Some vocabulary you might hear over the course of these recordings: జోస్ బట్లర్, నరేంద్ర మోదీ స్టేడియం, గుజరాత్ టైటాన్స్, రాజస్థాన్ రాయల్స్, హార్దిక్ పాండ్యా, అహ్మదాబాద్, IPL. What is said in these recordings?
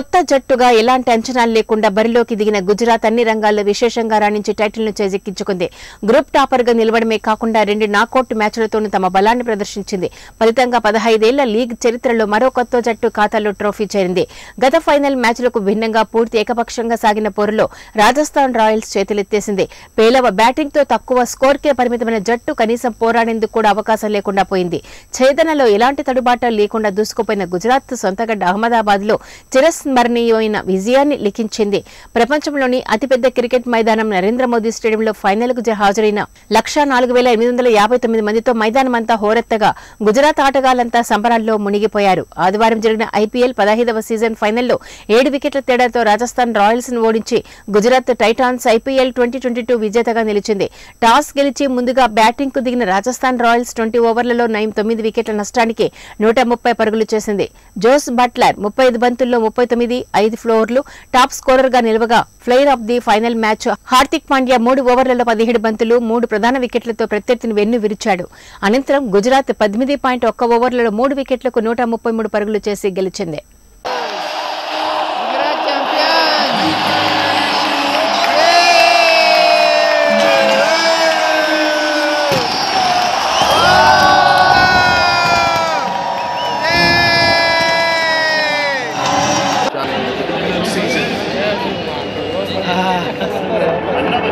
కొత్త జట్టుగా ఎలాంటి అంచనాలు లేకుండా బరిలోకి దిగిన గుజరాత్ అన్ని రంగాల్లో విశేషంగా రాణించి టైటిల్ను చేజిక్కించుకుంది. గ్రూప్ టాపర్గా నిలవడమే కాకుండా రెండు నాకౌట్ మ్యాచ్లతోనూ తమ బలాన్ని ప్రదర్శించింది. ఫలితంగా 15 ఏళ్ల లీగ్ చరిత్రలో మరో కొత్త జట్టు ఖాతాలో ట్రోఫీ చేరింది. గత ఫైనల్ మ్యాచ్లకు భిన్నంగా పూర్తి ఏకపక్షంగా సాగిన పోరులో రాజస్థాన్ రాయల్స్ చేతులెత్తేసింది. పేలవ బ్యాటింగ్తో తక్కువ స్కోర్కే పరిమితమైన జట్టు కనీసం పోరాడేందుకు కూడా అవకాశం లేకుండా పోయింది. ఛేదనలో ఎలాంటి తడుబాట లేకుండా దూసుకుపోయిన గుజరాత్ సొంతగడ్డ అహ్మదాబాద్లో చిరస్మరణీయమైన విజయాన్ని లిఖించింది. ప్రపంచంలోని అతిపెద్ద క్రికెట్ మైదానం నరేంద్ర మోదీ స్టేడియంలో ఫైనల్కు హాజరైన 104,859 మందితో మైదానమంతా హోరెత్తగా గుజరాత్ ఆటగాళ్లంతా సంబరాల్లో మునిగిపోయారు. ఆదివారం జరిగిన IPL 15వ సీజన్ ఫైనల్లో 7 వికెట్ల తేడాతో రాజస్థాన్ రాయల్స్ ను ఓడించి గుజరాత్ టైటాన్స్ IPL 2022 విజేతగా నిలిచింది. టాస్ గెలిచి ముందుగా బ్యాటింగ్ కు దిగిన రాజస్థాన్ రాయల్స్ 20 ఓవర్లలో 9 వికెట్ల నష్టానికి 130 పరుగులు చేసింది. జోస్ బట్లర్ 35 బంతుల్లో 39, 5 ఫ్లోర్లు టాప్ స్కోరర్ గా నిలవగా, player of the final match హార్దిక్ పాండ్యా 3 ఓవర్లలో 17 బంతులు 3 ప్రధాన వికెట్లతో ప్రత్యర్థిని వెన్ను విరిచాడు. అనంతరం గుజరాత్ 18.1 ఓవర్లలో 3 వికెట్లకు 133 పరుగులు చేసి గెలిచింది.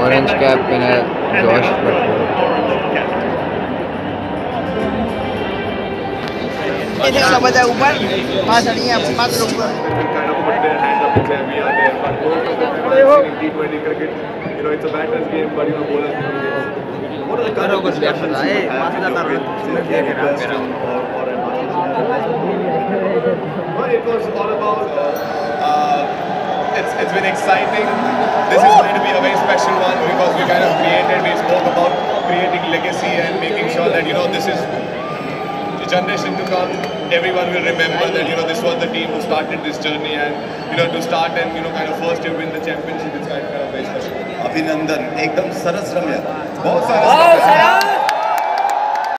Orange cap winner Josh It's been exciting. This is going to be a very special one because we kind of we spoke about creating legacy and making sure that, you know, this is the generation to come. Everyone will remember that, you know, this was the team who started this journey, and, you know, to start and, you know, kind of first to win the championship, it's kind of very special. Abhinandan, ekdam saras ramya. Bahut saras.